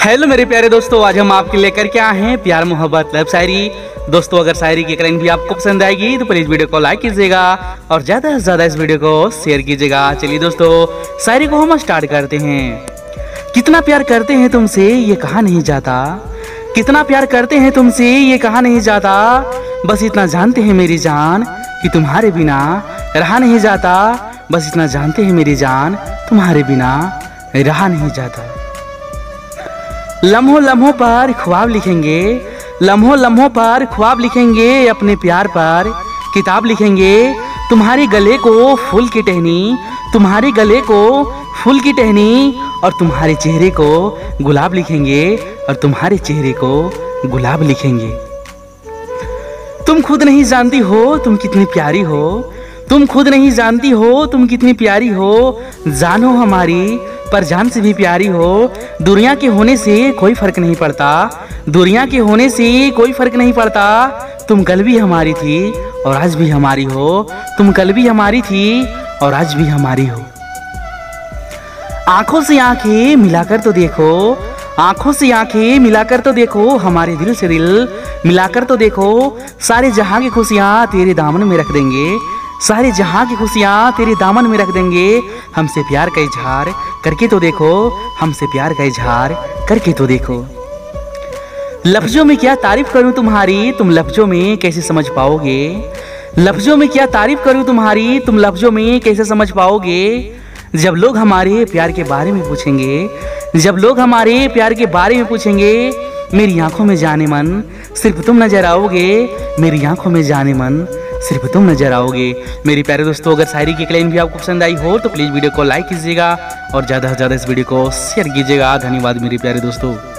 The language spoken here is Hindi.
हेलो मेरे प्यारे दोस्तों, आज हम आपके लेकर के आए हैं प्यार मोहब्बत लव शायरी। दोस्तों अगर शायरी की करेंट भी आपको पसंद आएगी तो प्लीज वीडियो को लाइक कीजिएगा और ज्यादा से ज्यादा इस वीडियो को शेयर कीजिएगा। चलिए दोस्तों शायरी को हम स्टार्ट करते हैं। कितना प्यार करते हैं तुमसे ये कहा नहीं जाता, कितना प्यार करते हैं तुमसे ये कहा नहीं जाता, बस इतना जानते हैं मेरी जान कि तुम्हारे बिना रहा नहीं जाता, बस इतना जानते हैं मेरी जान तुम्हारे बिना रहा नहीं जाता। लम्हों लम्हों पर ख्वाब लिखेंगे, लम्हों लम्हों पर ख्वाब लिखेंगे, अपने प्यार पर किताब लिखेंगे, तुम्हारे गले को फूल की टहनी, तुम्हारे गले को फूल की टहनी, और तुम्हारे चेहरे को गुलाब लिखेंगे, और तुम्हारे चेहरे को गुलाब लिखेंगे। तुम खुद नहीं जानती हो तुम कितनी प्यारी हो, तुम खुद नहीं जानती हो तुम कितनी प्यारी हो, जानो हमारी पर जान से भी प्यारी हो, दुनिया के होने से कोई फर्क नहीं पड़ता, दुनिया के होने से कोई फर्क नहीं पड़ता, तुम कल भी हमारी थी और आज भी हमारी हो, तुम कल भी हमारी थी और आज भी हमारी हो। आंखों से आंखें मिलाकर तो देखो, आंखों से आंखें मिलाकर तो देखो, हमारे दिल से दिल मिलाकर तो देखो, सारे जहां की खुशियां तेरे दामन में रख देंगे, सारे जहां की खुशियां तेरे दामन में रख देंगे, हमसे प्यार का इजहार करके तो देखो, हमसे प्यार का इजहार करके तो देखो। लफ्जों में क्या तारीफ करूं तुम्हारी तुम लफ्जों में कैसे समझ पाओगे, लफ्जों में क्या तारीफ करूं तुम्हारी तुम लफ्जों में कैसे समझ पाओगे, जब लोग हमारे प्यार के बारे में पूछेंगे, जब लोग हमारे प्यार के बारे में पूछेंगे, मेरी आंखों में जाने मन सिर्फ तुम नजर आओगे, मेरी आंखों में जाने मन सिर्फ तुम नजर आओगे। मेरे प्यारे दोस्तों अगर शायरी की लाइन भी आपको पसंद आई हो तो प्लीज़ वीडियो को लाइक कीजिएगा और ज़्यादा से ज़्यादा इस वीडियो को शेयर कीजिएगा। धन्यवाद मेरे प्यारे दोस्तों।